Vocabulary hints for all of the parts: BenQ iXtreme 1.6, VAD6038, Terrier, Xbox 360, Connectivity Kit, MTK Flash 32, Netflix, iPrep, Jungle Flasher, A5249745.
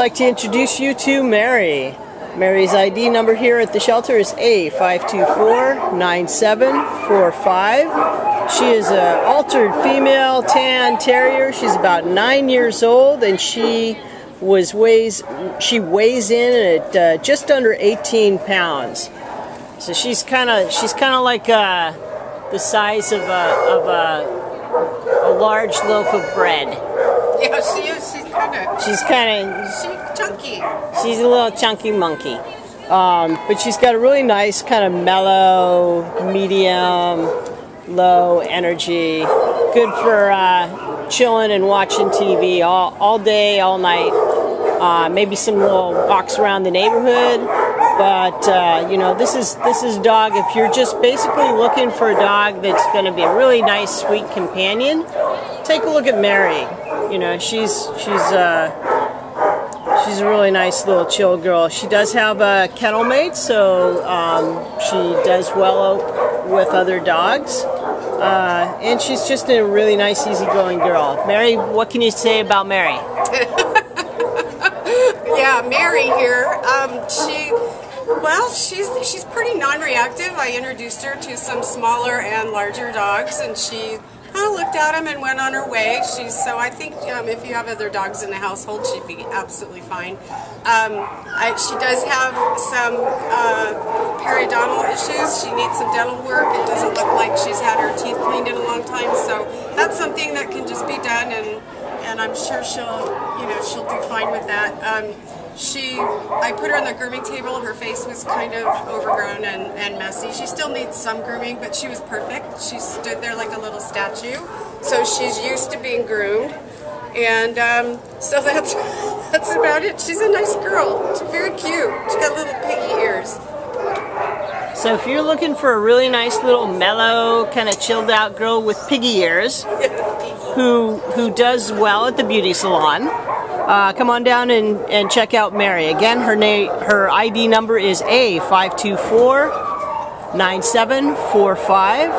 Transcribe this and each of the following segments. like to introduce you to Mary. Mary's ID number here at the shelter is A5249745. She is an altered female tan terrier. She's about 9 years old, and she weighs in at just under 18 pounds. So she's kind of like the size of a large loaf of bread. Yeah, she's chunky. She's a little chunky monkey, but she's got a really nice kind of mellow, medium, low energy. Good for chilling and watching TV all day, all night. Maybe some little walks around the neighborhood. But you know, this is a dog. If you're just basically looking for a dog that's going to be a really nice, sweet companion, take a look at Mary. You know, she's a really nice little chill girl. She does have a kennel mate, so she does well with other dogs. And she's just a really nice, easygoing girl. Mary, what can you say about Mary? Yeah, Mary here. She's pretty non-reactive. I introduced her to some smaller and larger dogs, and she kind of looked at them and went on her way. So I think if you have other dogs in the household, she'd be absolutely fine. She does have some periodontal issues. She needs some dental work. It doesn't look like she's had her teeth cleaned in a long time, so that's something that can just be done, and I'm sure she'll do fine with that. I put her on the grooming table. Her face was kind of overgrown and messy. She still needs some grooming, but she was perfect. She stood there like a little statue, so she's used to being groomed, and so that's about it. She's a nice girl. She's very cute. She's got little piggy ears. So if you're looking for a really nice little mellow, kind of chilled out girl with piggy ears, who does well at the beauty salon, come on down and check out Mary. Again, her ID number is A5249745,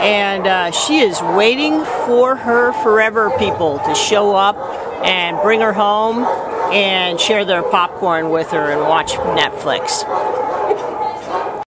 and she is waiting for her forever people to show up and bring her home and share their popcorn with her and watch Netflix.